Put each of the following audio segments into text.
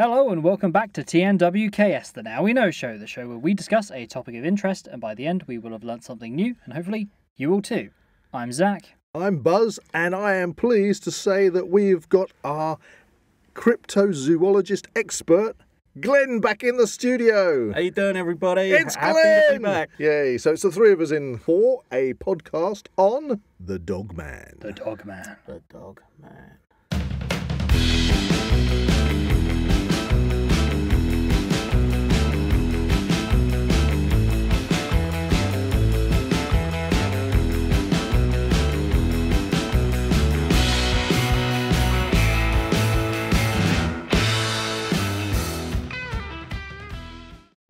Hello and welcome back to TNWKS, the Now We Know show, the show where we discuss a topic of interest and by the end we will have learnt something new and hopefully you will too. I'm Zach. I'm Buzz, and I am pleased to say that we've got our cryptozoologist expert Glenn back in the studio. How you doing, everybody? It's Glenn! To be back. Yay, so it's the three of us in for a podcast on the Dogman. The Dogman. The Dogman.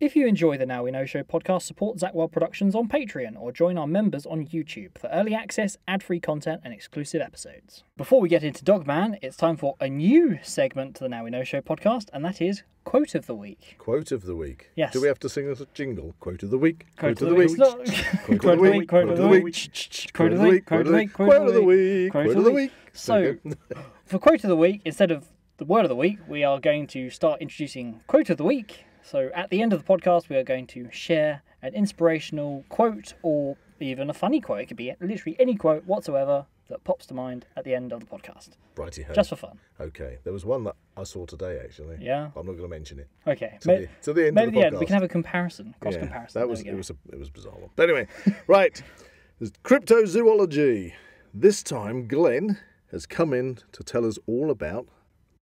If you enjoy the Now We Know Show podcast, support Zak Wylde Productions on Patreon or join our members on YouTube for early access, ad-free content and exclusive episodes. Before we get into Dogman, it's time for a new segment to the Now We Know Show podcast, and that is Quote of the Week. Quote of the Week? Yes. Do we have to sing this a jingle? Quote of the Week. Quote of the Week. Quote of the Week. Quote of the Week. Quote of the Week. Quote of the Week. Quote of the Week. Quote of the Week. So, for Quote of the Week, instead of the Word of the Week, we are going to start introducing Quote of the Week. So at the end of the podcast, we are going to share an inspirational quote or even a funny quote. It could be literally any quote whatsoever that pops to mind at the end of the podcast. Righty ho. Just for fun. Okay. There was one that I saw today, actually. Yeah. I'm not going to mention it. Okay. Maybe to the end. We can have a comparison, cross-comparison. It was bizarre. But anyway, right. There's cryptozoology. This time, Glenn has come in to tell us all about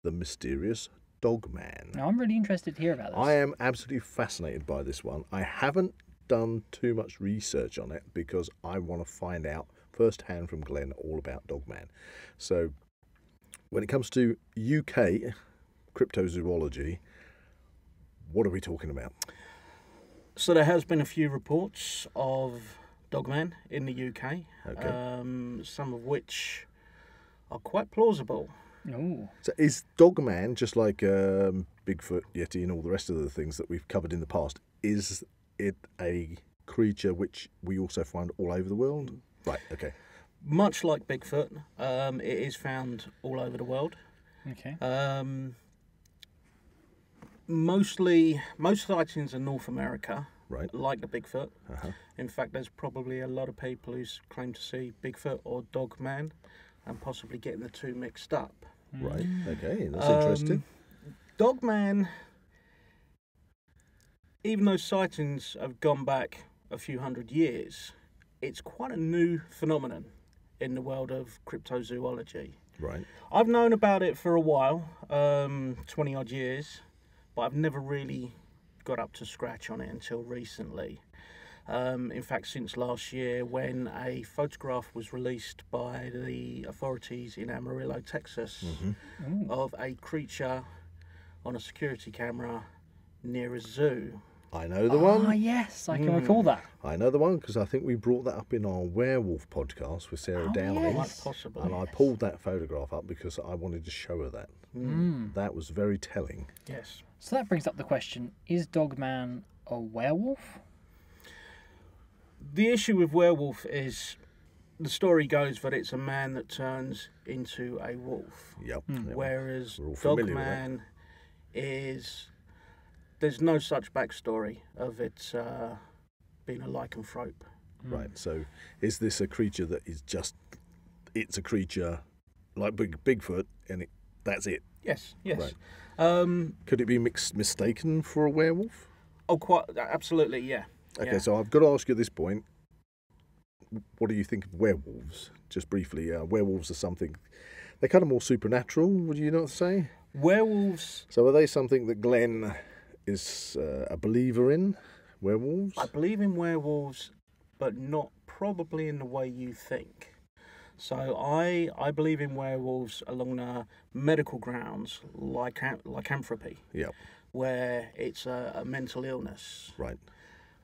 the mysterious Dogman. Now, I'm really interested to hear about this. I am absolutely fascinated by this one. I haven't done too much research on it because I want to find out firsthand from Glenn all about Dogman. So, when it comes to UK cryptozoology, what are we talking about? So, there has been a few reports of Dogman in the UK, okay. Some of which are quite plausible. Ooh. So is Dogman, just like Bigfoot, Yeti and all the rest of the things that we've covered in the past, is it a creature which we also find all over the world? Right, okay. Much like Bigfoot, it is found all over the world. Okay. Most sightings in North America, right, like the Bigfoot. Uh-huh. In fact, there's probably a lot of people who claim to see Bigfoot or Dogman and possibly getting the two mixed up. Right, okay, that's interesting. Dogman, even though sightings have gone back a few hundred years, it's quite a new phenomenon in the world of cryptozoology. Right. I've known about it for a while, 20-odd years, but I've never really got up to scratch on it until recently. In fact, since last year when a photograph was released by the authorities in Amarillo, Texas, mm-hmm. of a creature on a security camera near a zoo. I know the one. Ah, yes, I can recall that. I know the one because I think we brought that up in our werewolf podcast with Sarah Downey. Yes. Quite possible. And yes. I pulled that photograph up because I wanted to show her that. Mm. That was very telling. Yes. So that brings up the question, is Dogman a werewolf? The issue with werewolf is the story goes that it's a man that turns into a wolf. Yep. Mm. Whereas Dogman is, there's no such backstory of it being a lycanthrope. Mm. Right, so is this a creature that is just, it's a creature like Bigfoot and it, that's it? Yes, yes. Right. Could it be mistaken for a werewolf? Oh, quite, absolutely, yeah. Okay, yeah. So I've got to ask you at this point, what do you think of werewolves? Just briefly, werewolves are something, they're kind of more supernatural, would you not say? Werewolves. So are they something that Glenn is a believer in, werewolves? I believe in werewolves, but not probably in the way you think. So I believe in werewolves along the medical grounds, like lycanthropy, yep. where it's a mental illness. Right.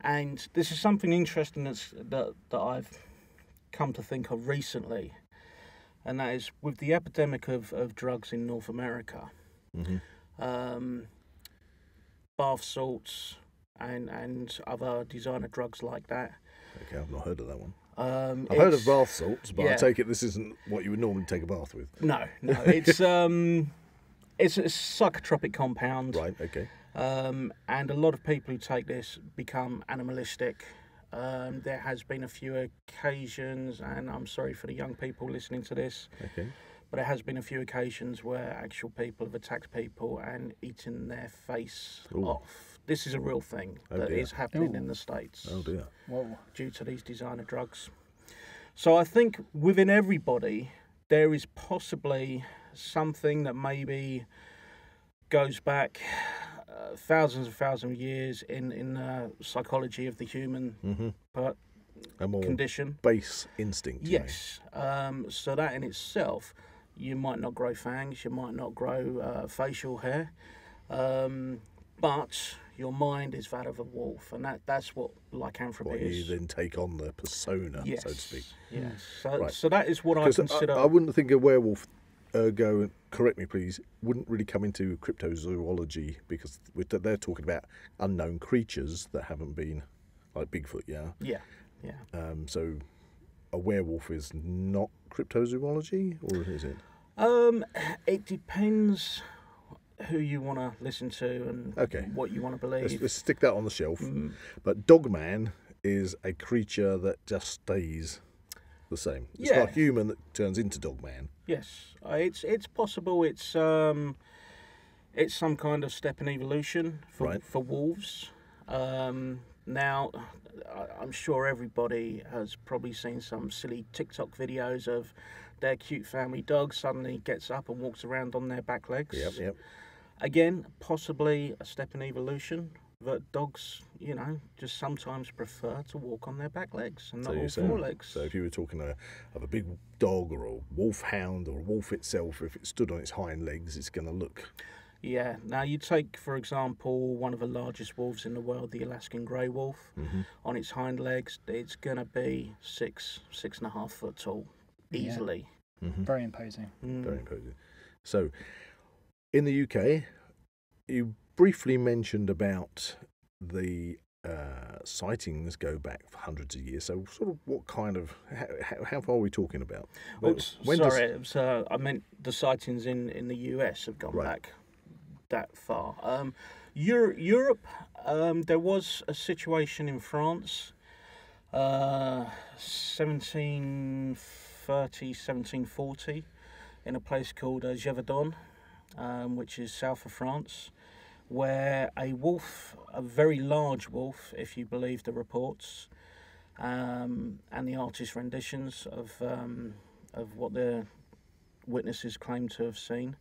And this is something interesting that I've come to think of recently, and that is with the epidemic of drugs in North America, mm-hmm. Bath salts and other designer drugs like that. Okay, I've not heard of that one. I've heard of bath salts, but yeah. I take it this isn't what you would normally take a bath with. No, no, it's It's a psychotropic compound. Right, okay. And a lot of people who take this become animalistic. There has been a few occasions, and I'm sorry for the young people listening to this, okay, but there has been a few occasions where actual people have attacked people and eaten their face off. This is a real thing that is happening in the States. Oh dear. Well, due to these designer drugs. So I think within everybody, there is possibly something that maybe goes back thousands and thousands of years in the psychology of the human condition. Base instinct. Yes. So that in itself, you might not grow fangs, you might not grow facial hair, but your mind is that of a wolf, and that's what lycanthropy is. You then take on the persona, so to speak. Yes. So, so that is what I consider. I wouldn't think a werewolf, ergo, correct me please, wouldn't really come into cryptozoology, because they're talking about unknown creatures that haven't been, like Bigfoot, yeah. So a werewolf is not cryptozoology, or is it? It depends who you want to listen to and what you want to believe. Let's stick that on the shelf. But Dogman is a creature that just stays the same. It's not a human that turns into Dogman. Yes, it's possible. It's some kind of step in evolution for wolves. Now, I'm sure everybody has probably seen some silly TikTok videos of their cute family dog suddenly gets up and walks around on their back legs. Yep. Again, possibly a step in evolution, that dogs, you know, just sometimes prefer to walk on their back legs and not all four legs. So if you were talking of a big dog or a wolfhound or a wolf itself, if it stood on its hind legs, it's going to look... Yeah. Now, you take, for example, one of the largest wolves in the world, the Alaskan grey wolf. On its hind legs, it's going to be 6.5 foot tall, easily. Very imposing. Very imposing. So, in the UK, you briefly mentioned about the sightings go back for hundreds of years. So, sort of, what kind of how far are we talking about? Well, I meant the sightings in the US have gone back that far. Europe, there was a situation in France, 1730, 1740, in a place called Gévaudan, which is south of France, where a wolf, a very large wolf, if you believe the reports, and the artist renditions of what the witnesses claim to have seen.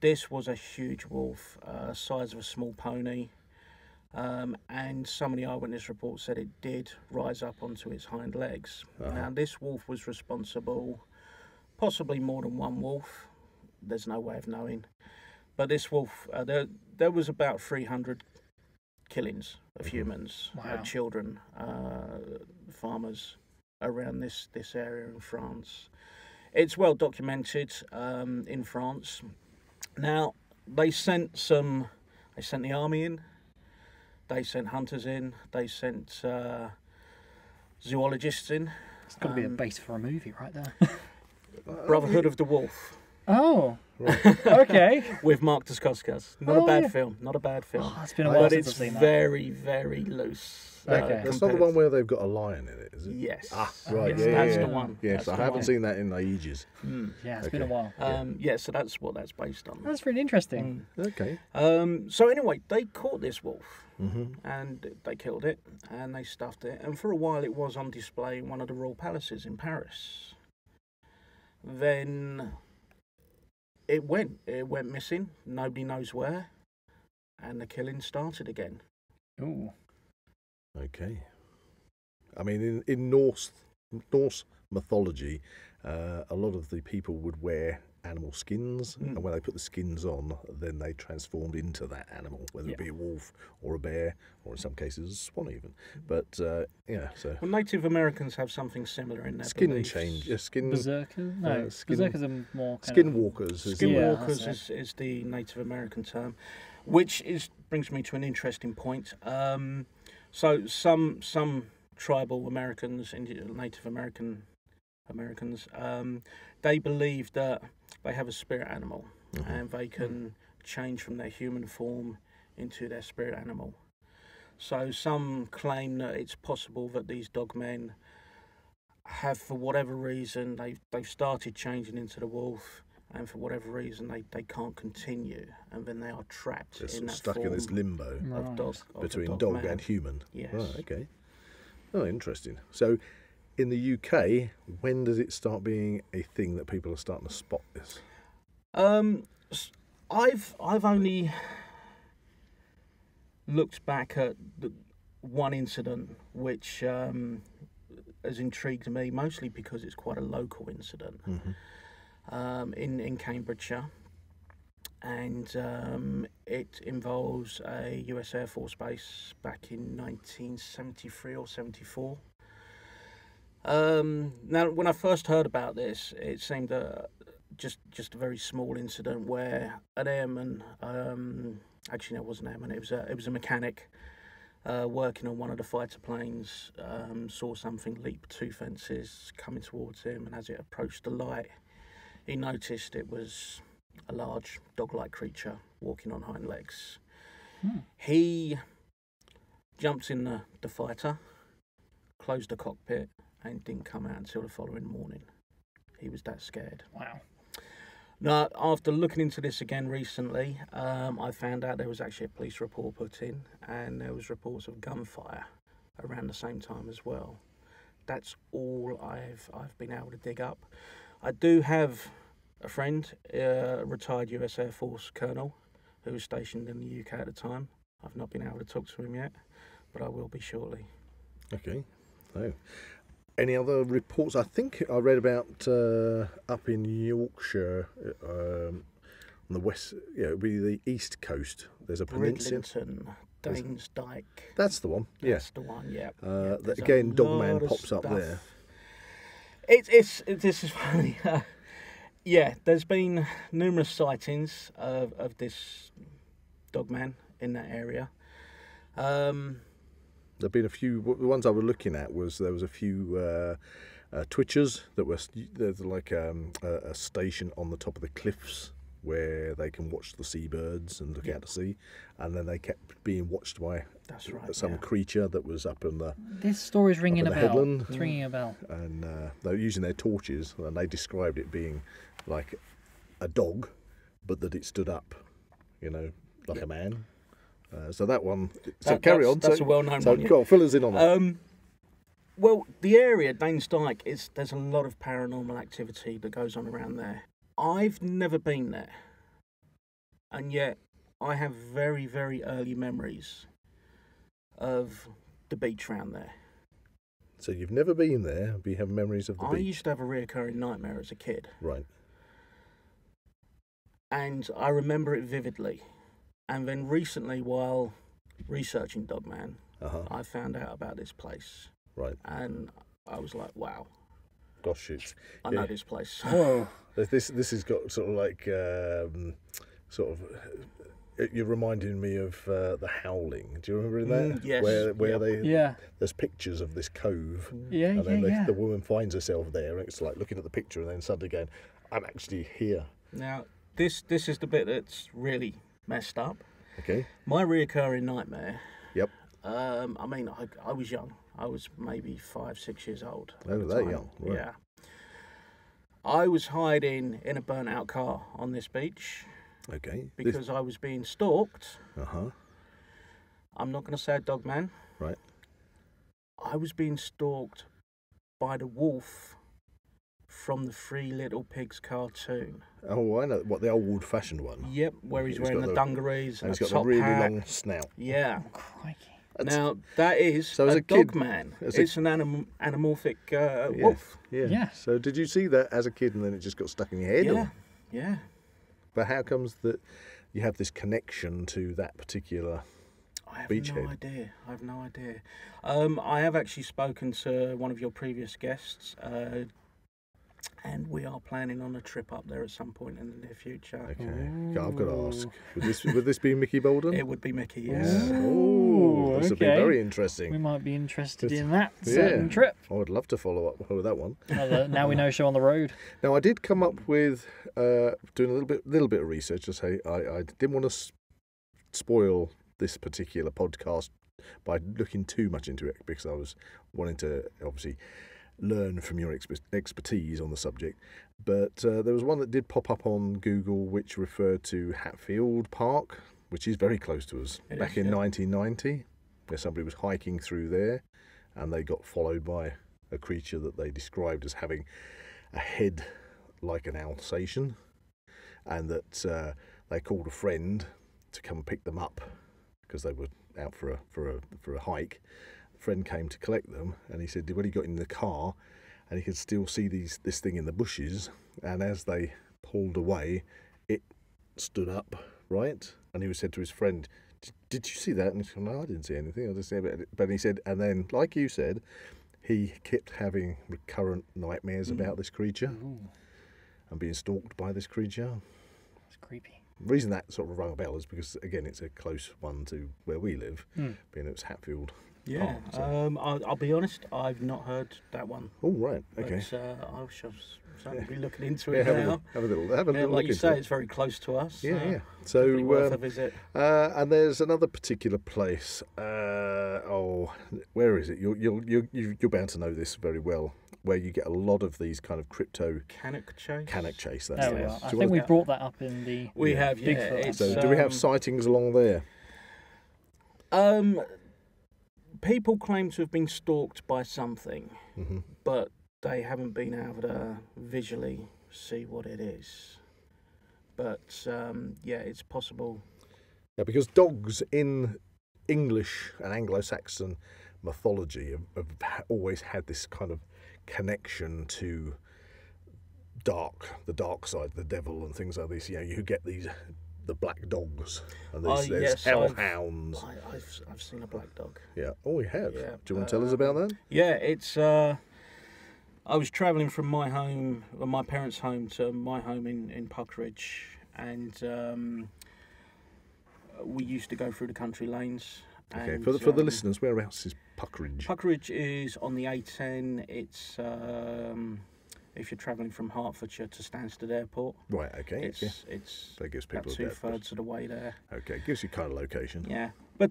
This was a huge wolf, size of a small pony, and some of the eyewitness reports said it did rise up onto its hind legs. Now, this wolf was responsible, possibly more than one wolf, there's no way of knowing, but this wolf, there was about 300 killings of humans, children, farmers around this area in France. It's well documented in France. Now, they sent the army in, they sent hunters in, they sent zoologists in. It's got to be a base for a movie right there. Brotherhood of the Wolf. Oh, right. Okay. With Mark Dacascos. Not a bad film. Oh, it's been a while since I've seen that. But it's very, very loose. Okay. That's not the one where they've got a lion in it, is it? Yes. Ah, right. Yes, that's the one. Yes, I haven't seen that in ages. Yeah, it's been a while. So that's what that's based on. That's really interesting. Okay. So anyway, they caught this wolf and they killed it and they stuffed it. And for a while it was on display in one of the royal palaces in Paris. Then it went missing. Nobody knows where. And the killing started again. Ooh. Okay. I mean, in Norse mythology, a lot of the people would wear animal skins, and when they put the skins on, then they transformed into that animal, whether it be a wolf or a bear, or in some cases a swan even. But well, Native Americans have something similar in their beliefs. Berserkers? No, berserkers are more kind of... Skinwalkers. Skinwalkers is the Native American term, which brings me to an interesting point. So some tribal Americans, Native Americans, they believe that they have a spirit animal and they can change from their human form into their spirit animal. So some claim that it's possible that these dogmen have, for whatever reason, they've started changing into the wolf, and for whatever reason they can't continue, and then they are trapped in that stuck form in this limbo of dog, between dog and human. Yes. Right, okay. Oh, interesting. So in the UK, when does it start being a thing that people are starting to spot this? I've only looked back at the one incident which has intrigued me, mostly because it's quite a local incident. Mm-hmm. In Cambridgeshire, and it involves a US Air Force base back in 1973 or 74. Now, when I first heard about this, it seemed just a very small incident where an airman, actually no, it wasn't an airman, it was a mechanic working on one of the fighter planes, saw something leap two fences coming towards him, and as it approached the light, he noticed it was a large dog-like creature walking on hind legs. Hmm. He jumped in the fighter, closed the cockpit, and didn't come out until the following morning. He was that scared. Wow. Now, after looking into this again recently, I found out there was actually a police report put in, and there was reports of gunfire around the same time as well. That's all I've been able to dig up. I do have a friend, a retired US Air Force colonel, who was stationed in the UK at the time. I've not been able to talk to him yet, but I will be shortly. Okay. So, any other reports? I think I read about up in Yorkshire, on the west, yeah, it would be the east coast. There's a peninsula. Dane's Dyke. That's the one. Yeah. That's the one. Yeah. That, again, Dogman pops up there. This is funny. Yeah, there's been numerous sightings of this dogman in that area. There've been a few. The ones I was looking at was there was a few twitchers that were like a station on the top of the cliffs where they can watch the seabirds and look out to sea, and then they kept being watched by some creature that was up in the this story's ringing a bell. It's ringing a bell. And they were using their torches, and they described it being like a dog, but that it stood up, you know, like a man. So that one. So carry on. That's a well-known one. So go on, fill us in on that. Well, the area Dane's Dyke is. There's a lot of paranormal activity that goes on around there. I've never been there, and yet I have very, very early memories of the beach round there. So you've never been there, but you have memories of the beach? I used to have a reoccurring nightmare as a kid. Right. And I remember it vividly. And then recently, while researching Dogman, I found out about this place. Right. And I was like, wow. Gosh, I know this place. Oh. This has got sort of like you're reminding me of The Howling. Do you remember that? Yes. Where there's pictures of this cove. Yeah. And then the woman finds herself there, and it's like looking at the picture, and then suddenly going, "I'm actually here." Now this is the bit that's really messed up. Okay. My reoccurring nightmare. Yep. I mean, I was young. I was maybe 5, 6 years old. Oh, that young. Right. Yeah. I was hiding in a burnt-out car on this beach. Okay. Because I was being stalked. Uh-huh. I'm not going to say a dog man. Right. I was being stalked by the wolf from the Three Little Pigs cartoon. Oh, I know. What, the old wood-fashioned one? Yep, where he's wearing the dungarees and he's got the really long snout. Yeah. Oh, crikey. Now, that is a dogman. It's an anamorphic wolf. Yeah. So did you see that as a kid, and then it just got stuck in your head? Yeah, or? Yeah. But how comes that you have this connection to that particular beachhead? I have no idea. I have actually spoken to one of your previous guests, and we are planning on a trip up there at some point in the near future. Okay, God, I've got to ask. Would this be Mickey Bolden? It would be Mickey, yes. Oh, this would be very interesting. We might be interested in that certain trip. I would love to follow up with that one. Now we know show on the road. Now I did come up with doing a little bit of research to say I didn't want to spoil this particular podcast by looking too much into it, because I was wanting to obviously learn from your expertise on the subject, but there was one that did pop up on Google which referred to Hatfield Park, which is very close to us. Back in 1990, where somebody was hiking through there and they got followed by a creature that they described as having a head like an Alsatian, and that they called a friend to come pick them up because they were out for a hike. Friend came to collect them, and he said when he got in the car and he could still see this thing in the bushes, and as they pulled away it stood up, right? And he was said to his friend, did you see that? And he said, no, I didn't see anything, I just see it. But he said, and then like you said, he kept having recurrent nightmares about this creature and being stalked by this creature. It's creepy. The reason that sort of rung a bell is because, again, it's a close one to where we live, being it was Hatfield. Yeah, Park, so. I'll be honest, I've not heard that one. Oh, right, okay. But, I shall certainly be looking into it now. Have a little like look you say, it's very close to us. Yeah, yeah. So, worth a visit. And there's another particular place. Oh, where is it? You're bound to know this very well. Where you get a lot of these kind of crypto... Canuck Chase, that's it. I think we brought that up in the... We have, Bigfoot. Yeah, so do we have sightings along there? People claim to have been stalked by something, but they haven't been able to visually see what it is. But, yeah, it's possible. Yeah, because dogs in English and Anglo-Saxon mythology have always had this kind of connection to the dark side, the devil and things like this. You know, you get the black dogs and there's hellhounds. I've seen a black dog. Yeah. Oh, you have? Yeah. Do you want to tell us about that? Yeah, it's I was travelling from my home, well, my parents' home, to my home in Puckridge, and we used to go through the country lanes. Okay, and, for the listeners, whereabouts is Puckridge? Puckridge is on the A10. It's if you're travelling from Hertfordshire to Stansted Airport. Right. Okay. It's that gives people about 2/3 of the way there. Okay, it gives you kind of location. Yeah, but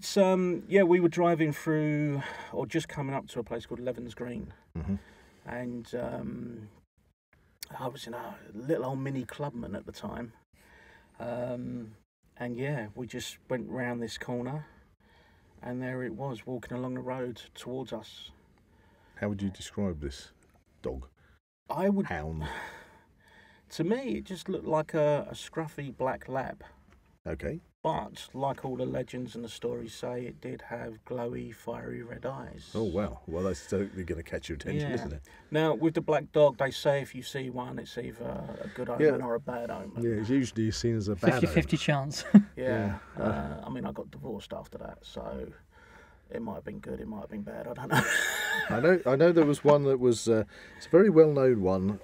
yeah, we were driving through, or just coming up to a place called Levens Green, and I was in a little old mini clubman at the time, and yeah, we just went round this corner. And there it was, walking along the road towards us. How would you describe this dog? I would... Hound. To me, it just looked like a scruffy black lab. Okay. But, like all the legends and the stories say, it did have glowy, fiery red eyes. Oh, wow. Well, that's totally going to catch your attention, isn't it? Now, with the black dog, they say if you see one, it's either a good omen or a bad omen. Yeah, it's usually seen as a bad omen. 50-50 chance. Yeah. I mean, I got divorced after that, so it might have been good, it might have been bad, I don't know. I know there was one that was, it's a very well-known one,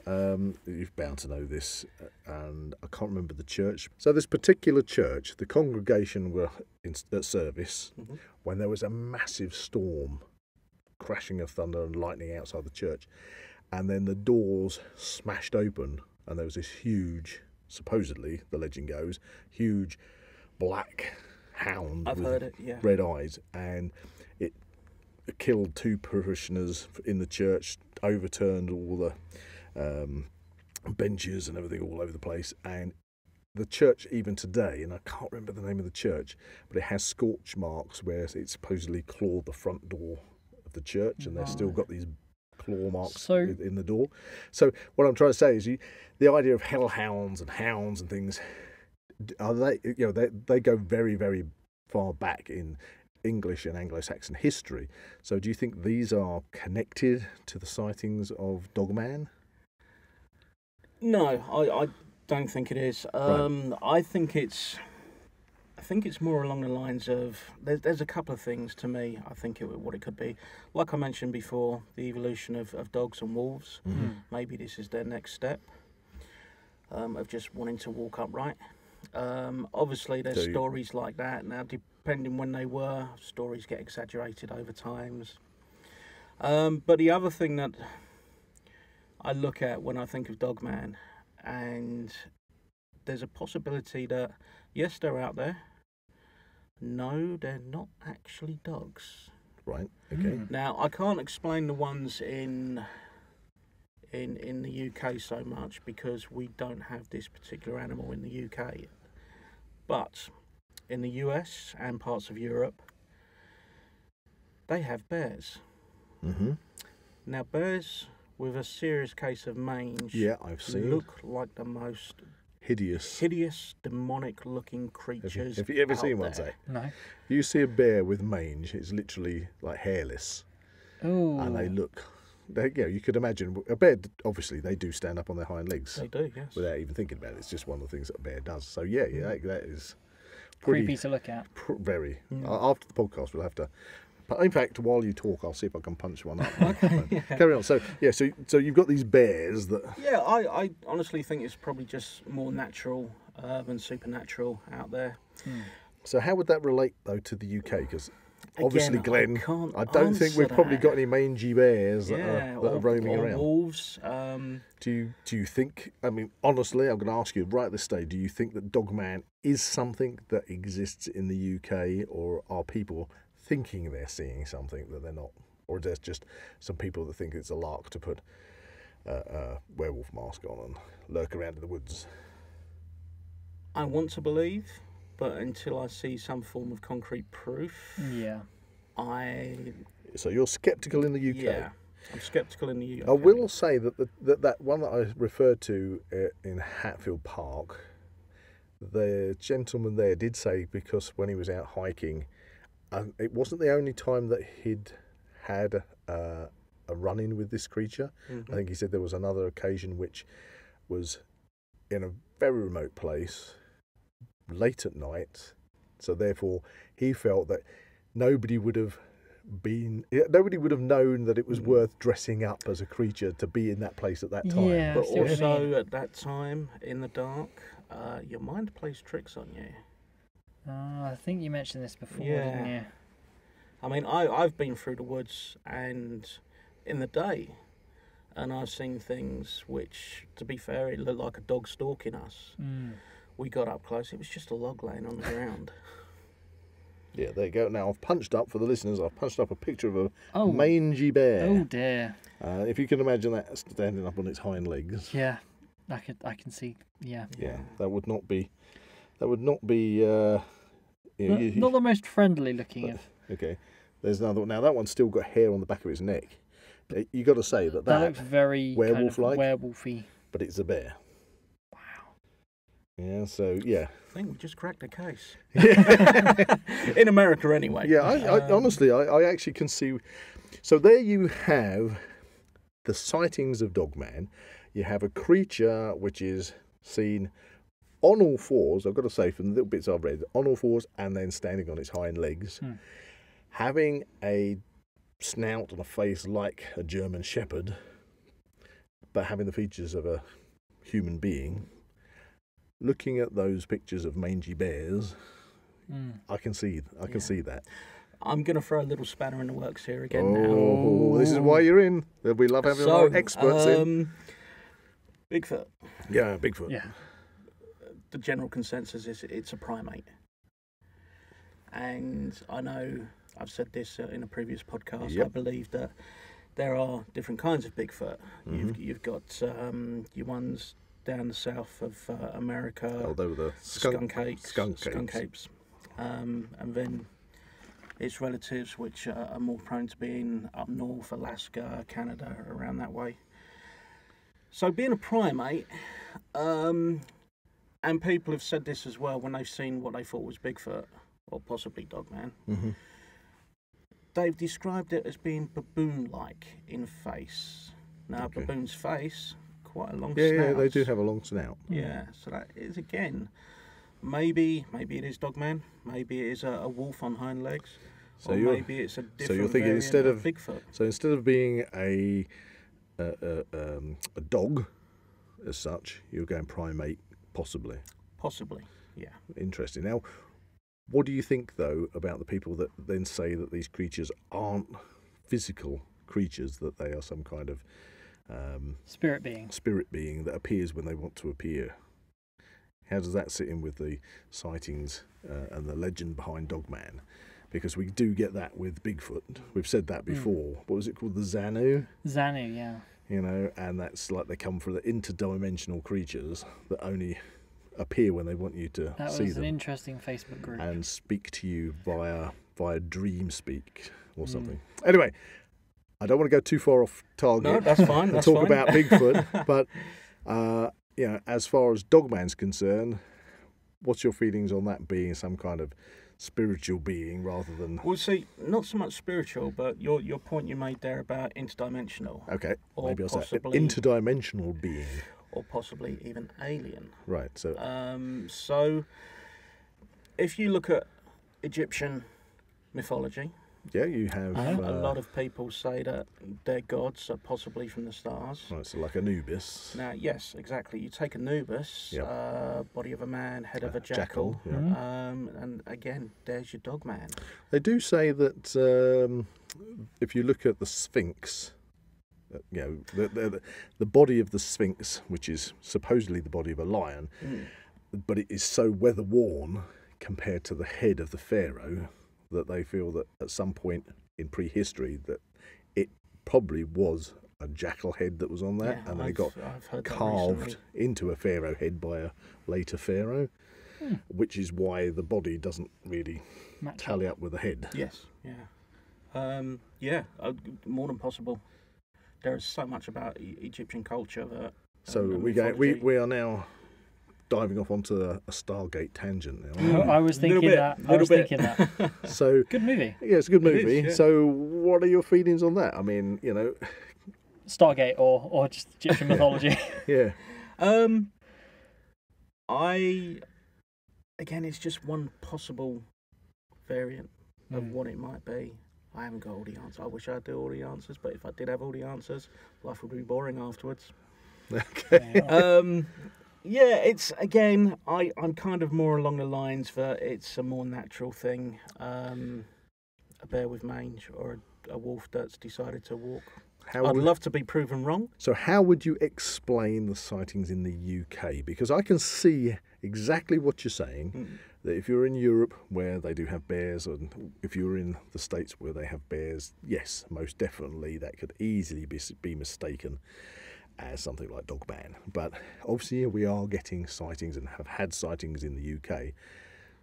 you're bound to know this, and I can't remember the church. So this particular church, the congregation were at service when there was a massive storm, crashing of thunder and lightning outside the church, and then the doors smashed open, and there was this huge, supposedly, the legend goes, huge black hound with red eyes, and it killed two parishioners in the church, overturned all the benches and everything all over the place. And the church, even today, and I can't remember the name of the church, but it has scorch marks where it supposedly clawed the front door of the church, and they've still got these claw marks in the door. So what I'm trying to say is the idea of hellhounds and hounds and things, they go very, very far back in English and Anglo-Saxon history. So do you think these are connected to the sightings of Dogman? No, I don't think it is. I think it's I think it's more along the lines of, there's a couple of things to me, I think what it could be. Like I mentioned before, the evolution of dogs and wolves. Mm-hmm. Maybe this is their next step of just wanting to walk upright. Obviously, there's stories like that. Now, depending when they were, stories get exaggerated over times. But the other thing that I look at when I think of Dogman, and there's a possibility that, yes, they're out there. No, they're not actually dogs. Right, okay. Mm. Now, I can't explain the ones in the UK so much because we don't have this particular animal in the UK. But in the US and parts of Europe, they have bears. Mm-hmm. Now, bears with a serious case of mange, yeah, I've seen, look like the most hideous, demonic-looking creatures. Have you ever seen one, Zach? No. You see a bear with mange; it's literally like hairless. Oh. And they look, you know, you could imagine a bear. Obviously, they do stand up on their hind legs. They do, yes. Without even thinking about it, it's just one of the things that a bear does. So yeah, that is pretty, creepy to look at. Very. Mm. After the podcast, we'll have to. In fact, while you talk, I'll see if I can punch one up. Okay, yeah. Carry on. So, yeah, so you've got these bears that... Yeah, I honestly think it's probably just more natural than supernatural out there. Hmm. So how would that relate, though, to the UK? Because obviously, Glenn, I don't think we've probably got any mangy bears that are roaming around. Wolves. Do you think... I mean, honestly, I'm going to ask you right at this stage, do you think that Dogman is something that exists in the UK, or are people thinking they're seeing something that they're not? Or there's just some people that think it's a lark to put a werewolf mask on and lurk around in the woods? I want to believe, but until I see some form of concrete proof... Yeah. So you're sceptical in the UK? Yeah, I'm sceptical in the UK. I will say that that one that I referred to in Hatfield Park, the gentleman there did say, because when he was out hiking... it wasn't the only time that he'd had a run-in with this creature. Mm-hmm. I think he said there was another occasion which was in a very remote place, late at night. So therefore, he felt that nobody would have known that it was worth dressing up as a creature to be in that place at that time. Yeah, but also at that time, in the dark, your mind plays tricks on you. Oh, I think you mentioned this before, didn't you? I mean, I've been through the woods and in the day, and I've seen things which, to be fair, it looked like a dog stalking us. Mm. We got up close, it was just a log laying on the ground. Yeah, there you go. Now, I've punched up, for the listeners, I've punched up a picture of a mangy bear. Oh, dear. If you can imagine that standing up on its hind legs. Yeah, I can see, yeah. Yeah, that would not be... Not the most friendly looking. Okay, there's another one. Now that one's still got hair on the back of his neck. You got to say that looks very werewolf-like, kind of werewolfy. But it's a bear. Wow. Yeah. So yeah. I think we just cracked a case. Yeah. In America, anyway. Yeah. I honestly, I actually can see. So there you have the sightings of Dogman. You have a creature which is seen on all fours, I've got to say, from the little bits I've read, on all fours and then standing on its hind legs, having a snout and a face like a German shepherd, but having the features of a human being. Looking at those pictures of mangy bears, I can see that. I'm going to throw a little spanner in the works here again now. This is why you're in. We love having our experts in. Bigfoot. Yeah, Bigfoot. Yeah. The general consensus is it's a primate. And I know I've said this in a previous podcast, I believe that there are different kinds of Bigfoot. Mm-hmm. You've got your ones down the south of America. Oh, they were the skunk apes. And then its relatives, which are more prone to being up north, Alaska, Canada, around that way. So being a primate... and people have said this as well when they've seen what they thought was Bigfoot, or possibly Dogman. Mm-hmm. They've described it as being baboon-like in face. Now, baboon's face, quite a long snout. Yeah, they do have a long snout. Yeah, so that is, again, Maybe it is Dogman. Maybe it is a wolf on hind legs. So or maybe it's a different variant instead of Bigfoot. So instead of being a dog, as such, you're going primate, possibly. Possibly, yeah. Interesting. Now, what do you think though about the people that then say that these creatures aren't physical creatures, that they are some kind of spirit being? Spirit being that appears when they want to appear. How does that sit in with the sightings and the legend behind Dogman? Because we do get that with Bigfoot. We've said that before. What was it called? The Xanu? Xanu, yeah. You know, and that's like they come from the interdimensional creatures that only appear when they want you to see them. That was an interesting Facebook group. And speak to you via dream speak or something. Anyway, I don't want to go too far off target. No, that's fine. That's talk fine. About Bigfoot, but... you know, as far as Dogman's concerned, what's your feelings on that being some kind of spiritual being rather than... Well, see, not so much spiritual, but your point you made there about interdimensional. Okay, or maybe I'll say interdimensional being. Or possibly even alien. Right, so... so, if you look at Egyptian mythology... Yeah, you have... a lot of people say that their gods are possibly from the stars. Right, so like Anubis. Now, yes, exactly. You take Anubis, body of a man, head of a jackal. And again, there's your dog man. They do say that if you look at the Sphinx, you know, the body of the Sphinx, which is supposedly the body of a lion, but it is so weather-worn compared to the head of the pharaoh... that they feel that at some point in prehistory that it probably was a jackal head that was on that, and they got carved into a pharaoh head by a later pharaoh, which is why the body doesn't really tally up with the head. Yes, yeah. Yeah, more than possible. There is so much about Egyptian culture that... So we are now... diving off onto a Stargate tangent now. I was thinking that. I was thinking that. So good movie. Yeah, it's a good movie. It is, yeah. So what are your feelings on that? I mean, you know, Stargate or just Egyptian mythology. Yeah. I again, it's just one possible variant of what it might be. I haven't got all the answers. I wish I did all the answers, but if I did have all the answers, life would be boring afterwards. Okay. Yeah, it's, again, I'm kind of more along the lines that it's a more natural thing, a bear with mange or a wolf that's decided to walk. I'd love to be proven wrong. So how would you explain the sightings in the UK? Because I can see exactly what you're saying, that if you're in Europe where they do have bears, and if you're in the States where they have bears, yes, most definitely that could easily be mistaken as something like Dogman. But obviously we are getting sightings and have had sightings in the UK.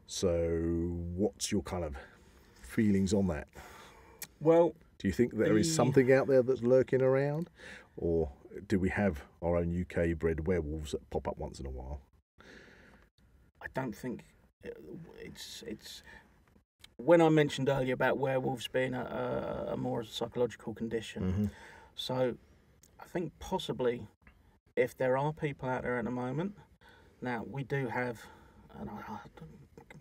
So what's your kind of feelings on that? Well, do you think there is something out there that's lurking around? Or do we have our own UK bred werewolves that pop up once in a while? I don't think it's when I mentioned earlier about werewolves being a more psychological condition. So I think possibly if there are people out there at the moment, now we do have, and I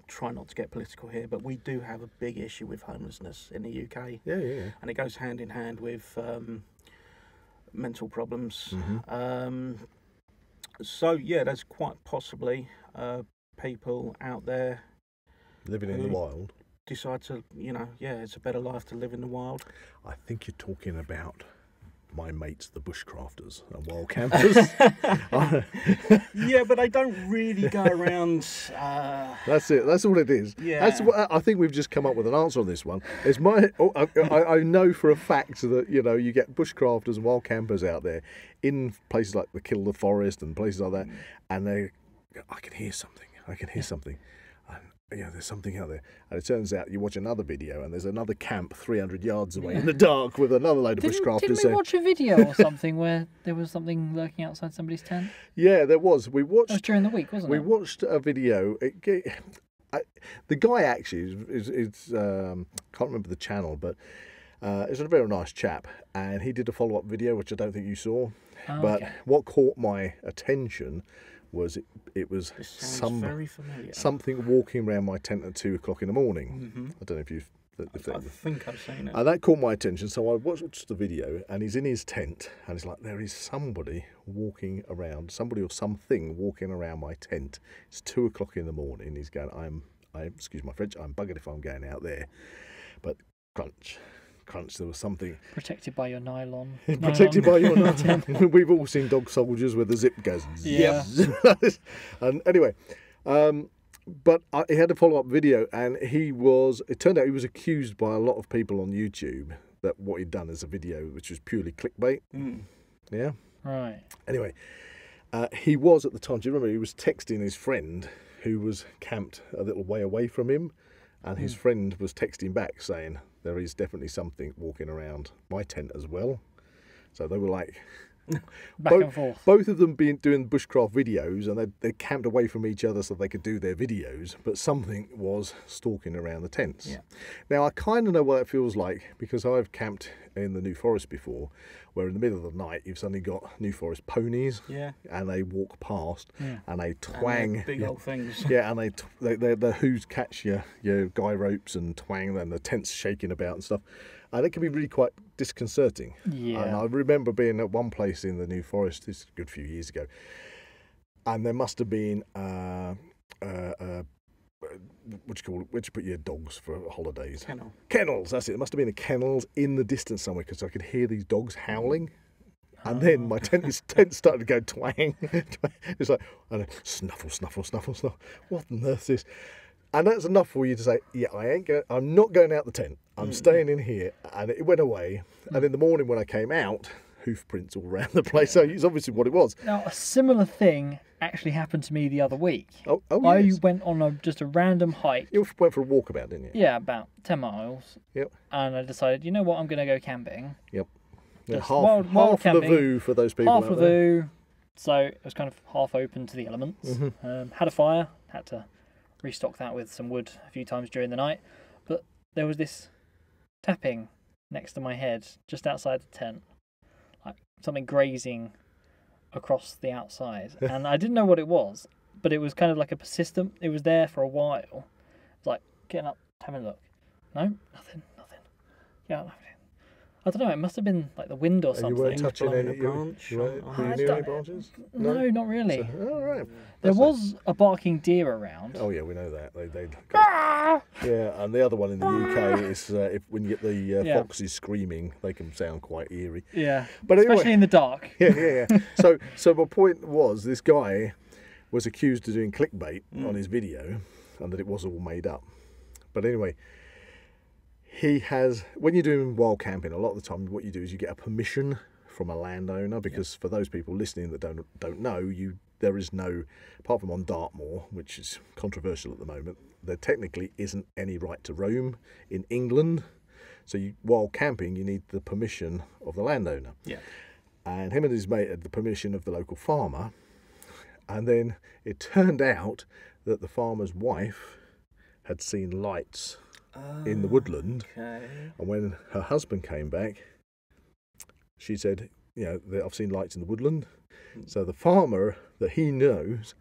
try not to get political here, but we do have a big issue with homelessness in the UK. Yeah, yeah, yeah. And it goes hand in hand with mental problems. So yeah, there's quite possibly people out there living in the wild. Decide to, you know, yeah, it's a better life to live in the wild. I think you're talking about my mates, the bushcrafters and wild campers. Yeah, but they don't really go around. That's it. That's all it is. Yeah. That's what, I think we've just come up with an answer on this one. It's my. I know for a fact that you know you get bushcrafters and wild campers out there in places like the Kill the Forest and places like that, and they, I can hear something. I can hear something. Yeah, there's something out there. And it turns out you watch another video and there's another camp 300 yards away in the dark with another load of bushcrafters. Didn't we watch a video or something where there was something lurking outside somebody's tent? Yeah, there was. We watched... It was during the week, wasn't it? We watched a video. The guy actually is can't remember the channel, but it's a very nice chap. And he did a follow-up video, which I don't think you saw. Oh, but what caught my attention was it was something walking around my tent at 2 o'clock in the morning. Mm-hmm. I don't know if you've. I think I've seen it. And that caught my attention, so I watched the video, and he's in his tent, and he's like, there is somebody walking around, somebody or something walking around my tent. It's 2 o'clock in the morning. He's going, I excuse my French, I'm buggered if I'm going out there. But crunch, crunch, there was something. Protected by your nylon. Protected by your nylon. We've all seen dog soldiers where the zip goes. Yeah. And anyway, but he had a follow-up video, and he was, it turned out he was accused by a lot of people on YouTube that what he'd done is a video which was purely clickbait. Mm. Yeah. Right. Anyway, he was at the time, do you remember, he was texting his friend who was camped a little way away from him, and his friend was texting back saying, there is definitely something walking around my tent as well. So they were like... Both of them doing bushcraft videos, and they camped away from each other so they could do their videos, but something was stalking around the tents. Yeah. Now, I kind of know what that feels like, because I've camped in the New Forest before, where in the middle of the night you've suddenly got New Forest ponies, yeah, and they walk past, yeah, and they twang, and big old things, yeah, and their hooves catch your guy ropes and twang, and the tent's shaking about and stuff, and it can be really quite disconcerting. Yeah, and I remember being at one place in the New Forest, this is a good few years ago, and there must have been what do you call it? Where do you put your dogs for holidays? Kennel. Kennels, that's it. There must have been a kennels in the distance somewhere, because I could hear these dogs howling. And then my tent started to go twang. It's like, and snuffle, snuffle, snuffle, snuffle. What on earth is this? And that's enough for you to say, yeah, I'm not going out the tent. I'm staying in here. And it went away. And in the morning when I came out, hoof prints all around the place. So it's obviously what it was. Now, a similar thing actually happened to me the other week. Oh I yes. went on just a random hike. You went for a walk about, didn't you? Yeah, about 10 miles. Yep. And I decided, you know what, I'm going to go camping. Yep. Yeah, half the view for those people. Half the view. So it was kind of half open to the elements. Mm-hmm. Had a fire. Had to restock that with some wood a few times during the night. But there was this tapping next to my head just outside the tent. Like something grazing across the outside, and I didn't know what it was, but it was kind of like a persistent, it was there for a while. It's like getting up, having a look. No, nothing. Yeah, nothing. I don't know, it must have been like the wind or something. You weren't touching any branch? Any branches? No, not really. So, all right. There was a barking deer around. Oh yeah, we know that. They yeah, and the other one in the UK is when you get the foxes screaming, they can sound quite eerie. Yeah, but anyway, especially in the dark. Yeah. So my point was, this guy was accused of doing clickbait on his video, and that it was all made up. But anyway. He has, when you're doing wild camping, a lot of the time what you do is you get a permission from a landowner, because for those people listening that don't know, there is no, apart from on Dartmoor, which is controversial at the moment, there technically isn't any right to roam in England. So wild camping, you need the permission of the landowner. Yeah. And him and his mate had the permission of the local farmer. And then it turned out that the farmer's wife had seen lights in the woodland, and when her husband came back, she said, you know, I've seen lights in the woodland. So the farmer that he knows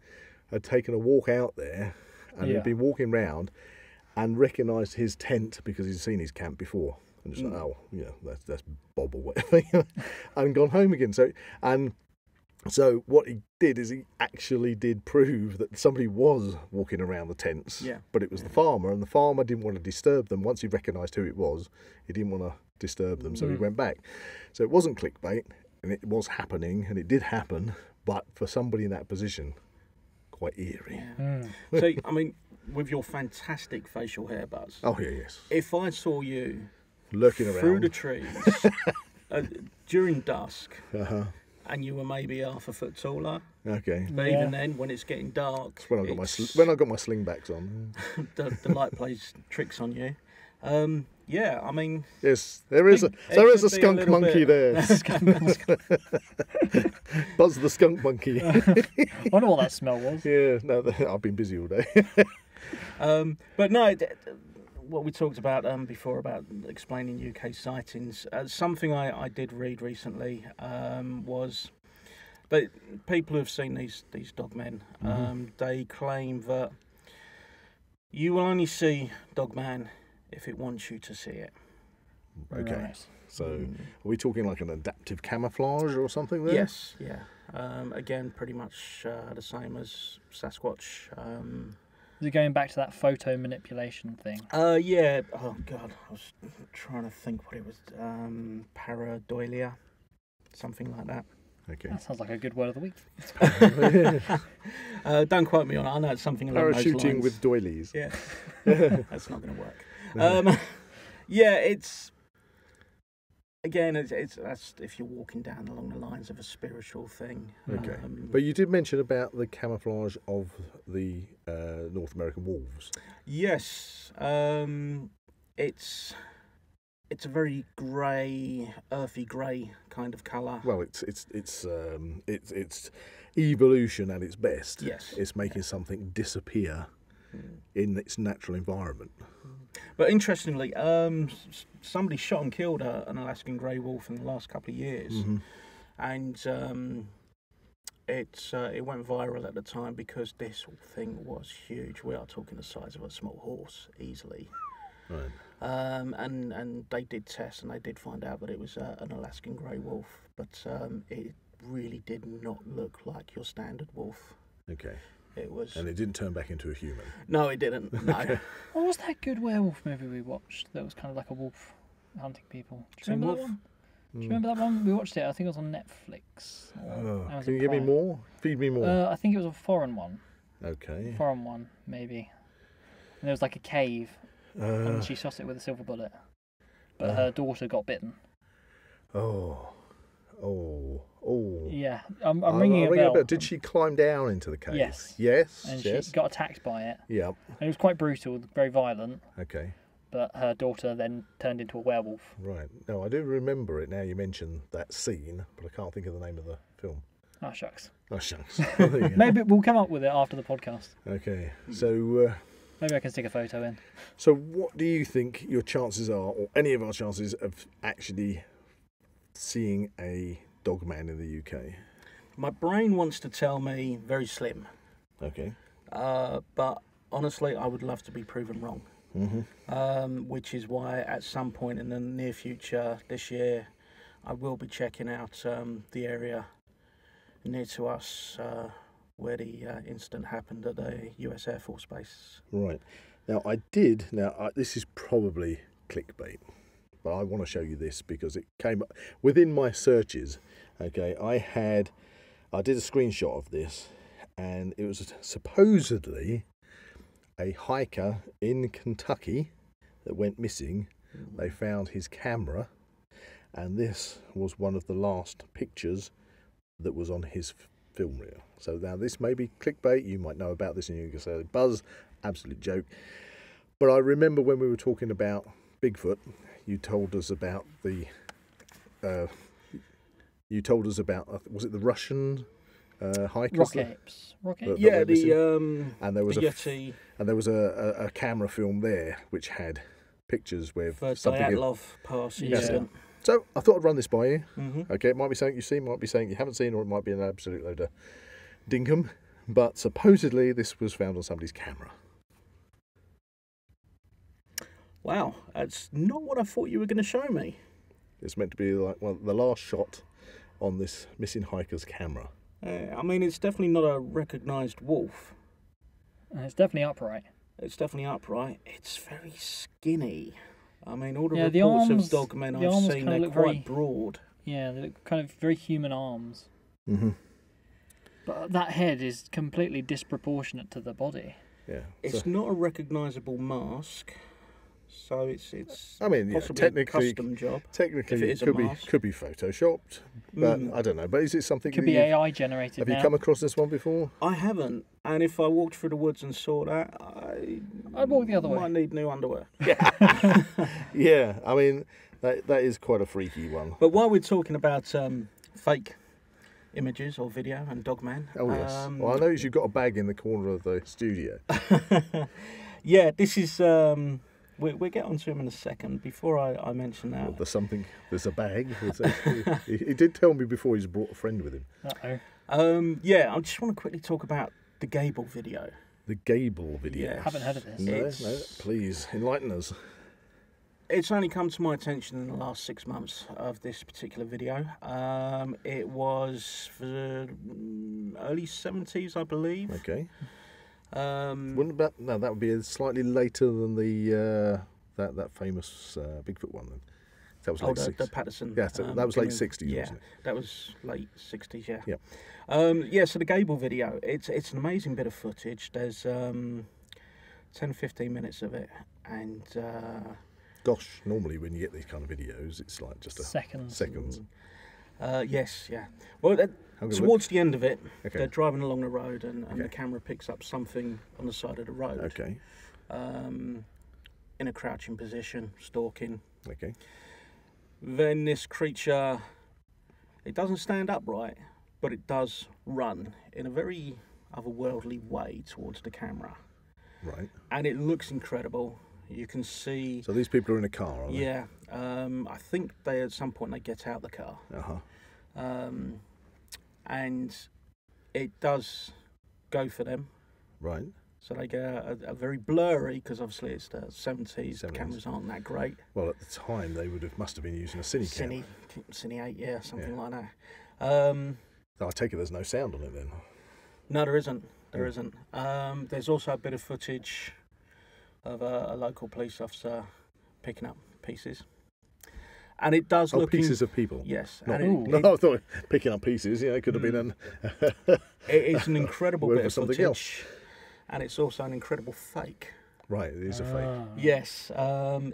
had taken a walk out there, and had been walking round and recognised his tent, because he'd seen his camp before, and just like, oh, yeah, that's Bob or whatever, and gone home again. So what he did is he actually did prove that somebody was walking around the tents, but it was the farmer, and the farmer didn't want to disturb them. Once he recognised who it was, he didn't want to disturb them, so he went back. So it wasn't clickbait, and it was happening, and it did happen, but for somebody in that position, quite eerie. Yeah. So, I mean, with your fantastic facial hair, Buzz. Oh, yeah, yes. If I saw you lurking around through the trees during dusk... Uh-huh. And you were maybe half a foot taller. Okay. But even then, when it's getting dark, it's when I got my slingbacks on, the light plays tricks on you. Yeah, I mean. Yes, there is a skunk monkey there. Buzz the skunk monkey. I wonder what that smell was. Yeah, no, I've been busy all day. But no, what we talked about before about explaining UK sightings, something I did read recently was But people who've seen these dogmen, they claim that you will only see Dogman if it wants you to see it. Okay. Right. So are we talking like an adaptive camouflage or something there? Yes, yeah. Again, pretty much the same as Sasquatch. You're going back to that photo manipulation thing. Yeah. Oh, God. I was trying to think what it was. Pareidolia. Something like that. Okay. That sounds like a good word of the week. Don't quote me on it. I know it's something along those lines. Parachuting with doilies. Yeah. That's not going to work. No. Yeah, it's... Again, it's that's if you're walking down along the lines of a spiritual thing. Okay, but you did mention about the camouflage of the North American wolves. Yes, it's a very grey, earthy grey kind of colour. Well, it's evolution at its best. Yes, it's making something disappear in its natural environment. But interestingly, somebody shot and killed an Alaskan grey wolf in the last couple of years, and it went viral at the time because this thing was huge. We are talking the size of a small horse, easily. Right. And they did test, and they did find out that it was an Alaskan grey wolf, but it really did not look like your standard wolf. Okay. It was, and it didn't turn back into a human. No, it didn't. No. Okay. What was that good werewolf movie we watched? That was kind of like a wolf hunting people. Do you remember that one? Do you remember that one? We watched it. I think it was on Netflix. Can you give me more? Feed me more. I think it was a foreign one. Okay. Foreign one, maybe. And there was like a cave, and she shot it with a silver bullet, but her daughter got bitten. Oh. Oh. Oh. Yeah, I'm ringing a bell. Did she climb down into the cave? Yes. Yes. And she got attacked by it. Yeah. And it was quite brutal, very violent. Okay. But her daughter then turned into a werewolf. Right. No, I do remember it now. You mentioned that scene, but I can't think of the name of the film. Oh, shucks. Oh, shucks. Maybe we'll come up with it after the podcast. Okay. So... maybe I can stick a photo in. So what do you think your chances are, or any of our chances, of actually seeing a... Dogman in the UK? My brain wants to tell me very slim. Okay. But honestly, I would love to be proven wrong. Which is why at some point in the near future, this year, I will be checking out the area near to us where the incident happened at the US Air Force Base. Right. Now, this is probably clickbait, but I want to show you this because it came up within my searches. Okay, I did a screenshot of this, and it was supposedly a hiker in Kentucky that went missing. They found his camera, and this was one of the last pictures that was on his film reel. So now this may be clickbait. You might know about this, and you can say, Buzz, absolute joke. But I remember when we were talking about Bigfoot, you told us about the, was it the Russian hiker? Rocket apes. Yeah, and there was the Yeti. And there was a camera film there which had pictures with Dyatlov Pass incident. Yeah. So I thought I'd run this by you. Okay, it might be something you've seen, might be something you haven't seen, or it might be an absolute load of dinkum. But supposedly this was found on somebody's camera. Wow, that's not what I thought you were going to show me. It's meant to be like the last shot on this missing hiker's camera. I mean, it's definitely not a recognised wolf. It's definitely upright. It's definitely upright. It's very skinny. I mean, all the reports of dogmen I've seen, they're quite broad. Yeah, they look kind of very human arms. But that head is completely disproportionate to the body. Yeah, it's not a recognisable mask. So it's I mean, yeah, technically, a custom job. Technically, it could be photoshopped, but I don't know. But is it something could be AI generated? Have you come across this one before? I haven't. And if I walked through the woods and saw that, I'd walk the other way. I might need new underwear. Yeah, yeah. I mean, that is quite a freaky one. But while we're talking about fake images or video and Dogman, oh yes. Well, I noticed you've got a bag in the corner of the studio. Yeah, this is. We'll get on to him in a second. Before I mention that... Well, there's a bag. He did tell me before he's brought a friend with him. Uh-oh. Yeah, I just want to quickly talk about the Gable video. The Gable video? Yeah, I haven't heard of this. No, please, enlighten us. It's only come to my attention in the last 6 months of this particular video. It was for the early 70s, I believe. Okay. Wouldn't that, no, that would be slightly later than the that famous Bigfoot one then. That was late 60s. The Patterson. Yeah, so that was late 60s, yeah, wasn't it? That was late 60s, yeah. Yeah. Yeah, so the Gable video, it's an amazing bit of footage. There's 10-15 minutes of it, and gosh, normally when you get these kind of videos, it's like just a seconds. Yes, yeah. Well, towards the end of it, okay, they're driving along the road, and the camera picks up something on the side of the road. Okay. In a crouching position, stalking. Okay. Then this creature, it doesn't stand upright, but it does run in a very otherworldly way towards the camera. Right. And it looks incredible. You can see. So these people are in a car, aren't they? Yeah. I think they at some point they get out the car. Uh-huh. And it does go for them. Right. So they get a very blurry, because obviously it's the 70s. The cameras aren't that great. Well, at the time they would have must have been using a cine camera. Cine 8, yeah, something like that. I take it there's no sound on it then. No, there isn't. There isn't. There's also a bit of footage of a local police officer picking up pieces, and it does look pieces of people. Yes, I thought picking up pieces. Yeah, it could have been an. It's an incredible bit of something footage, and it's also an incredible fake. Right, it is a fake. Yes,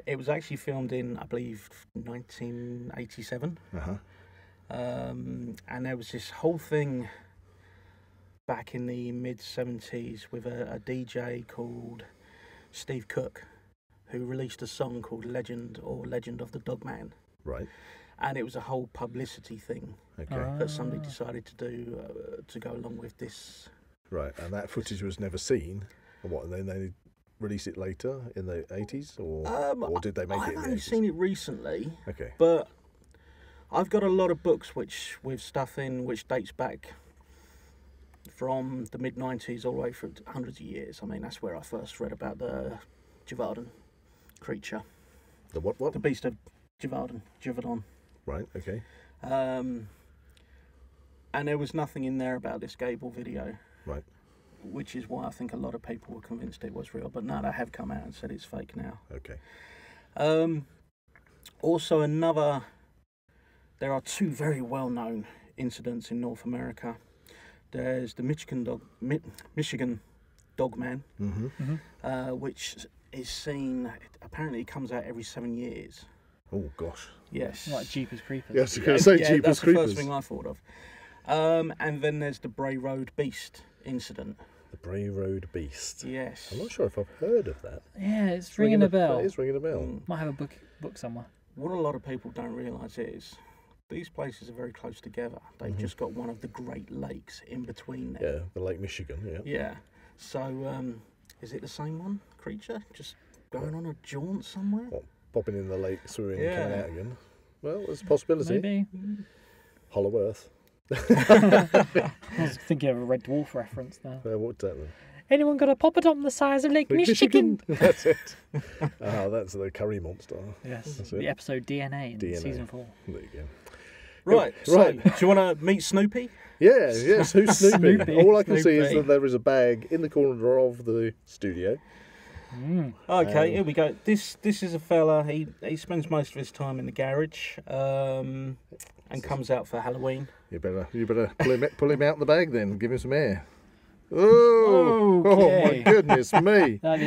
it was actually filmed in, I believe, 1987. Uh-huh. And there was this whole thing back in the mid-70s with a DJ called Steve Cook, who released a song called Legend of the Dogman. Right. And it was a whole publicity thing, okay, that somebody decided to do to go along with this. Right, and that footage was never seen. And what, and then they released it later in the 80s? Or did they make it in the 80s? I've only seen it recently. Okay. But I've got a lot of books with stuff in which dates back from the mid-90s all the way through hundreds of years. I mean, that's where I first read about the Gévaudan creature. The what? The beast of Gévaudan. Gévaudan. Right, okay. And there was nothing in there about this Gable video. Right. Which is why I think a lot of people were convinced it was real. But no, they have come out and said it's fake now. Okay. Also another... There are two very well-known incidents in North America. There's the Michigan Dogman, which is seen. Apparently, it comes out every 7 years. Oh gosh! Yes, like Jeepers Creepers. Yes, I was going to say Jeepers that's Creepers. That's the first thing I thought of. And then there's the Bray Road Beast incident. The Bray Road Beast. Yes. I'm not sure if I've heard of that. Yeah, it's ringing a bell. It is ringing a bell. Might have a book somewhere. What a lot of people don't realise is, these places are very close together. They've just got one of the Great Lakes in between them. Yeah, the Lake Michigan, yeah. Yeah. So, is it the same one, creature? Just going on a jaunt somewhere? What, popping in the lake, swimming, coming out again? Well, there's a possibility. Maybe. Hollow Earth. I was thinking of a Red Dwarf reference now. Yeah, what's that then? Anyone got a poppadom the size of Lake Michigan? That's it. That's the curry monster. Yes, that's the episode DNA in season 4. There you go. Right, right. So, do you want to meet Snoopy? Yes, yes. Who's Snoopy? Snoopy. All I can see is that there is a bag in the corner of the studio. Mm. Okay, here we go. This is a fella. He spends most of his time in the garage, and comes out for Halloween. You better pull him out of the bag then. Give him some air. Oh, okay. Oh my goodness me! that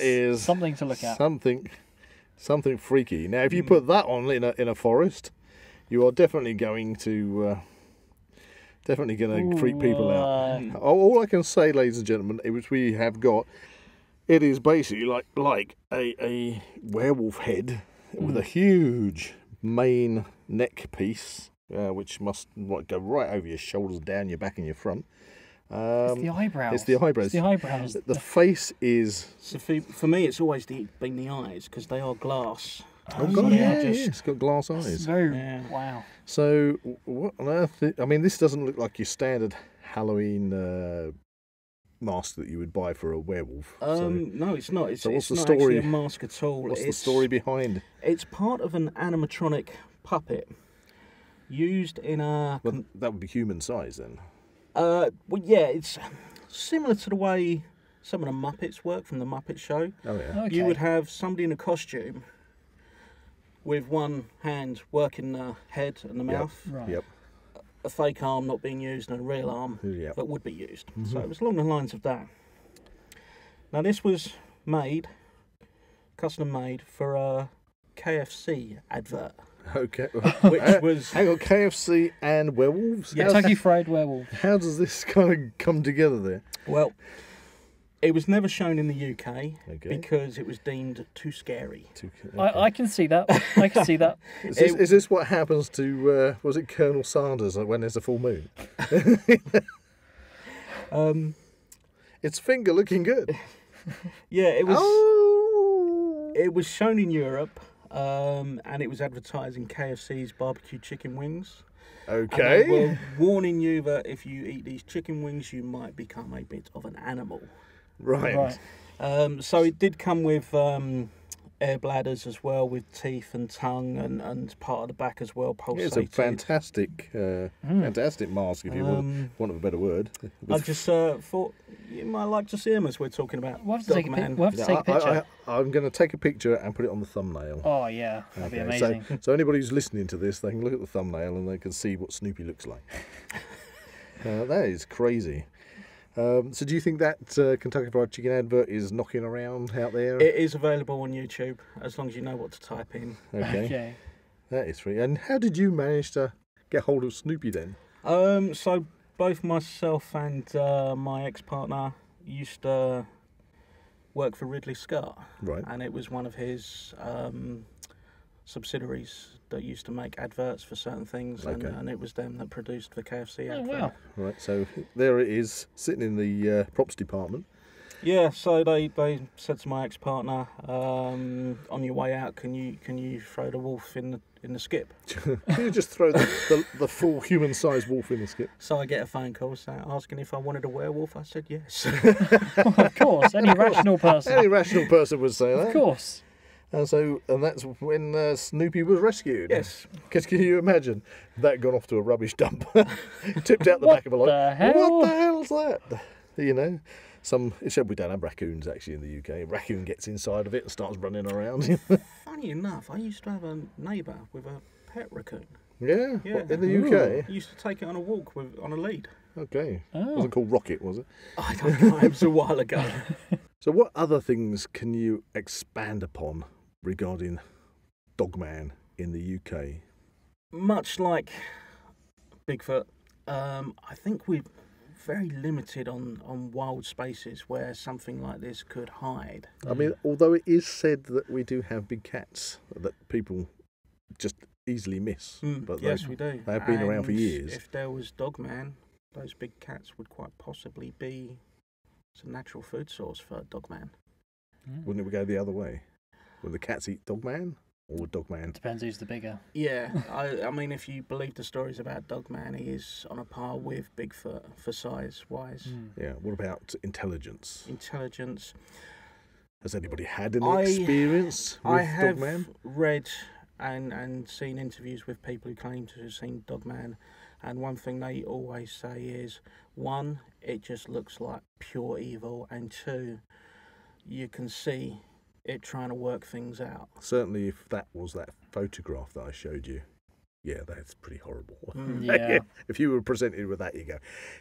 is something to look at. Something freaky. Now, if you put that on in a forest, you are definitely going to freak people out. All I can say, ladies and gentlemen, which we have got, it is basically like a werewolf head with a huge main neck piece, which must go right over your shoulders, down your back, and your front. It's the eyebrows. The face is. So for me, it's always been the eyes, because they are glass. Oh, God, yeah, just, it's got glass eyes. It's very, wow. So, what on earth... I mean, this doesn't look like your standard Halloween mask that you would buy for a werewolf. No, it's not. It's, so what's it's the not story? Actually a mask at all. What's the story behind? It's part of an animatronic puppet used in a... Well, that would be human size, then? Well, yeah, it's similar to the way some of the Muppets work from the Muppet Show. Oh, yeah. Okay. You would have somebody in a costume... with one hand working the head and the mouth, right. A fake arm not being used and a real arm that would be used. Mm-hmm. So it was along the lines of that. Now this was made, custom made, for a KFC advert. Okay. Which was... Hang on, KFC and werewolves? Yeah, Kentucky Fried Werewolf. How does this kind of come together there? Well, it was never shown in the UK because it was deemed too scary. I can see that. I can see that. Is this what happens to, was it Colonel Sanders when there's a full moon? It's finger looking good. Yeah, it was. Oh. It was shown in Europe and it was advertising KFC's barbecue chicken wings. Okay. And they were warning you that if you eat these chicken wings, you might become a bit of an animal. Right. So it did come with air bladders as well, with teeth and tongue and part of the back as well. Pulsated. It's a fantastic, fantastic mask, if you want a better word. I just thought you might like to see him as we're talking about. We'll have to take a picture. I'm going to take a picture and put it on the thumbnail. Oh yeah, that'd be amazing. So anybody who's listening to this, they can look at the thumbnail and they can see what Snoopy looks like. That is crazy. So do you think that Kentucky Fried Chicken advert is knocking around out there? It is available on YouTube, as long as you know what to type in. Okay. That is free. And how did you manage to get hold of Snoopy then? So both myself and my ex-partner used to work for Ridley Scott. Right. And it was one of his subsidiaries that used to make adverts for certain things, and it was them that produced the KFC advert. Oh, wow. Right, so there it is, sitting in the props department. Yeah, so they said to my ex-partner, on your way out, can you throw the wolf in the skip? Can you just throw the full human-sized wolf in the skip? So I get a phone call asking if I wanted a werewolf. I said yes. Well, of course, any rational person. Any rational person would say that. Of course. And that's when Snoopy was rescued. Yes. Because can you imagine that gone off to a rubbish dump, tipped out the back of a log? What the hell's that? You know, except we don't have raccoons actually in the UK. A raccoon gets inside of it and starts running around. Funny enough, I used to have a neighbour with a pet raccoon. Yeah. What, in the UK. I used to take it on a walk on a lead. Okay. Oh. It wasn't called Rocket, was it? I don't know. It was a while ago. So, what other things can you expand upon regarding Dogman in the UK? Much like Bigfoot, I think we're very limited on wild spaces where something like this could hide. I mean, although it is said that we do have big cats that people just easily miss. But yes, we do. They have been around for years. If there was Dogman, those big cats would quite possibly be a natural food source for Dogman. Wouldn't it go the other way? Would the cats eat Dogman or Dogman? Depends who's the bigger. Yeah, I mean, if you believe the stories about Dogman, he is on a par with Bigfoot for size-wise. Yeah, what about intelligence? Intelligence. Has anybody had any experience with Dogman? I have read and seen interviews with people who claim to have seen Dogman, and one thing they always say is, one, it just looks like pure evil, and two, you can see it trying to work things out. Certainly if that was that photograph that I showed you, yeah, that's pretty horrible. Yeah. If you were presented with that, you go,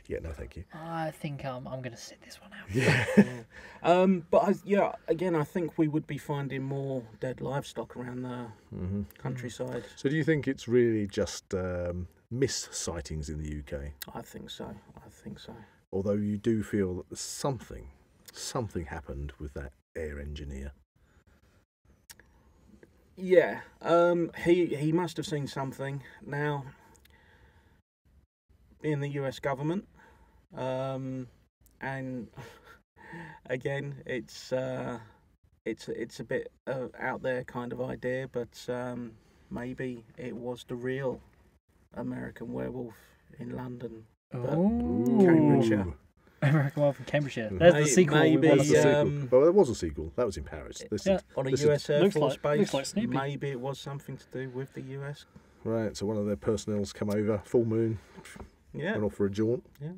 yeah, no, thank you. I think I'm going to sit this one out. Yeah. But again, I think we would be finding more dead livestock around the countryside. So do you think it's really just... miss sightings in the UK? I think so. Although you do feel that something happened with that air engineer. Yeah, he must have seen something. Now, in the US government, and again, it's a bit out there kind of idea, but maybe it was the real American werewolf in London, but Cambridgeshire. American Werewolf in Cambridgeshire. That's the sequel. Maybe, well, there was a sequel. That was in Paris. On a US Air Force base. Like Snoopy. Maybe it was something to do with the US. Right, so one of their personnel's come over, full moon, went off for a jaunt. Yeah.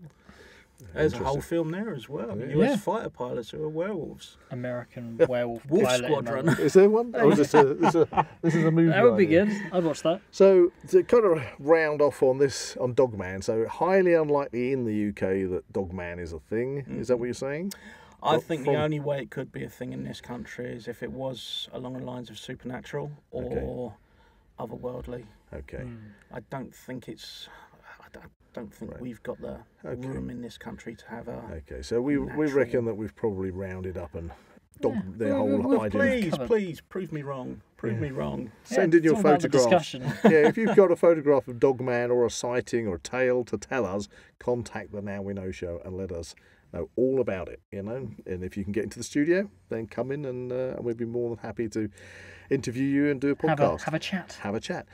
There's a whole film there as well. Yeah. US fighter pilots who are werewolves. American Werewolf Wolf Squadron. Is there one? Oh, this is a movie. That would be good. I'd watch that. So to kind of round off on this, on Dogman, so highly unlikely in the UK that Dogman is a thing. Mm. Is that what you're saying? I think the only way it could be a thing in this country is if it was along the lines of supernatural or otherworldly. Okay. Mm. I don't think it's... don't think we've got the room in this country to have a... Okay, so we reckon that we've probably rounded up and dogged their whole idea. Please, prove me wrong. Prove me wrong. Send in your photograph. If you've got a photograph of Dogman or a sighting or a tale to tell us, contact the Now We Know show and let us know all about it, you know. And if you can get into the studio, then come in and we'd be more than happy to interview you and do a podcast. Have a chat. Have a chat.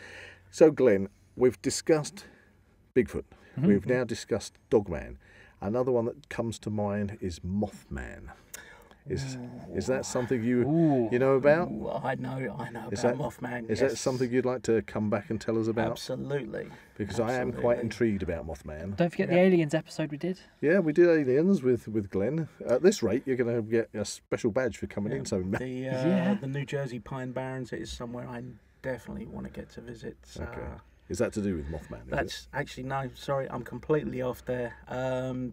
So, Glenn, we've discussed Bigfoot. We've now discussed Dogman. Another one that comes to mind is Mothman. Is that something you know about? I know about Mothman. Is that something you'd like to come back and tell us about? Absolutely. Because I am quite intrigued about Mothman. Don't forget the Aliens episode we did. Yeah, we did Aliens with Glenn. At this rate, you're going to get a special badge for coming in. So the New Jersey Pine Barrens is somewhere I definitely want to get to visit. Is that to do with Mothman? That's actually, no, sorry, I'm completely off there.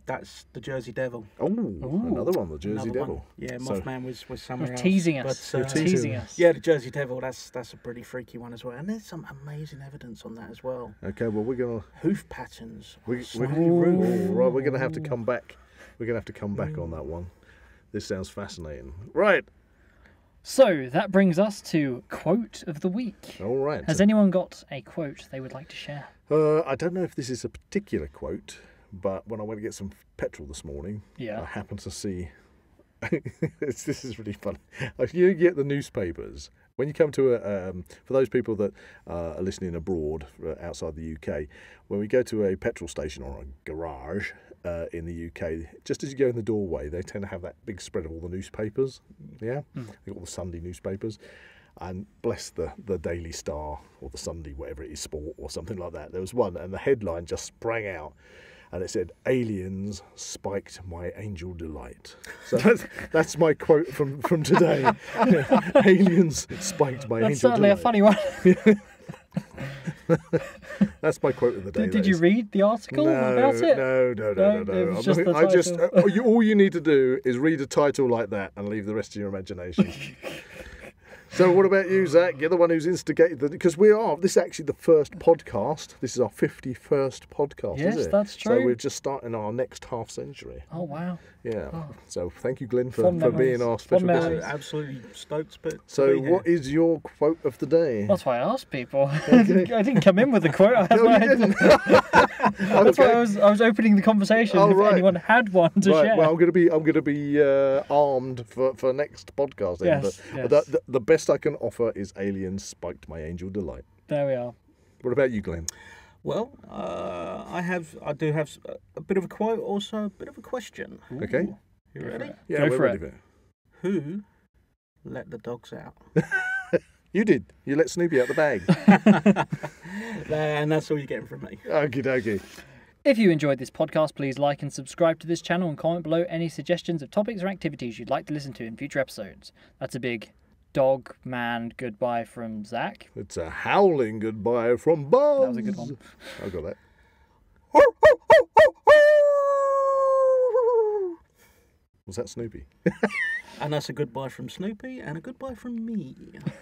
That's the Jersey Devil. Oh, another one, the Jersey Devel. Yeah, Mothman was somewhere else. Teasing us. But, teasing us. Yeah, the Jersey Devil, that's a pretty freaky one as well. And there's some amazing evidence on that as well. Okay, well, we're going to... Hoof patterns. Right, we're going to have to come back. We're going to have to come back on that one. This sounds fascinating. Right. So, that brings us to Quote of the Week. All right. Has anyone got a quote they would like to share? I don't know if this is a particular quote, but when I went to get some petrol this morning, I happened to see... this is really funny. You get the newspapers. When you come to a... for those people that are listening abroad, outside the UK, when we go to a petrol station or a garage... in the UK, just as you go in the doorway, they tend to have that big spread of all the newspapers, all the Sunday newspapers, and bless the Daily Star or the Sunday, whatever it is, Sport or something like that. There was one, and the headline just sprang out, and it said, "Aliens spiked my angel delight." So that's my quote from today. Aliens spiked my angel delight. That's certainly a funny one. That's my quote of the day. Did you read the article about it? No. All you need to do is read a title like that and leave the rest to your imagination. So what about you, Zach? You're the one who's instigated the... Because this is actually the first podcast. This is our 51st podcast, isn't it? Yes, that's true. So we're just starting our next half century. Oh, wow. Yeah. Oh. So thank you, Glenn, for being our special guest. Absolutely stoked. So what is your quote of the day? That's why I asked people. Okay. I didn't come in with a quote. That's why I was opening the conversation if anyone had one to share. Well, I'm going to be armed for next podcast. Then, the best I can offer is Aliens spiked my angel delight. There we are. What about you, Glenn? Well, I do have a bit of a quote, also a bit of a question. Ooh. Okay. You ready? Yeah, we're ready. Who let the dogs out? You did. You let Snoopy out the bag. And that's all you're getting from me. Okie dokie. If you enjoyed this podcast, please like and subscribe to this channel and comment below any suggestions of topics or activities you'd like to listen to in future episodes. That's a big... Dogman goodbye from Zach. It's a howling goodbye from Buzz. That was a good one. I got that. Was that Snoopy? And that's a goodbye from Snoopy and a goodbye from me.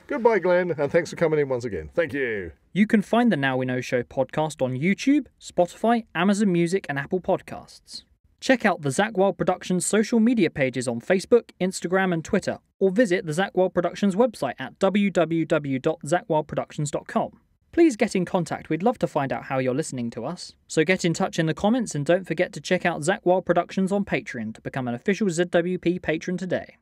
Goodbye, Glenn, and thanks for coming in once again. Thank you. You can find the Now We Know Show podcast on YouTube, Spotify, Amazon Music, and Apple Podcasts. Check out the Zak Wylde Productions social media pages on Facebook, Instagram and Twitter, or visit the Zak Wylde Productions website at www.zakwyldeproductions.com. Please get in contact, we'd love to find out how you're listening to us. So get in touch in the comments and don't forget to check out Zak Wylde Productions on Patreon to become an official ZWP patron today.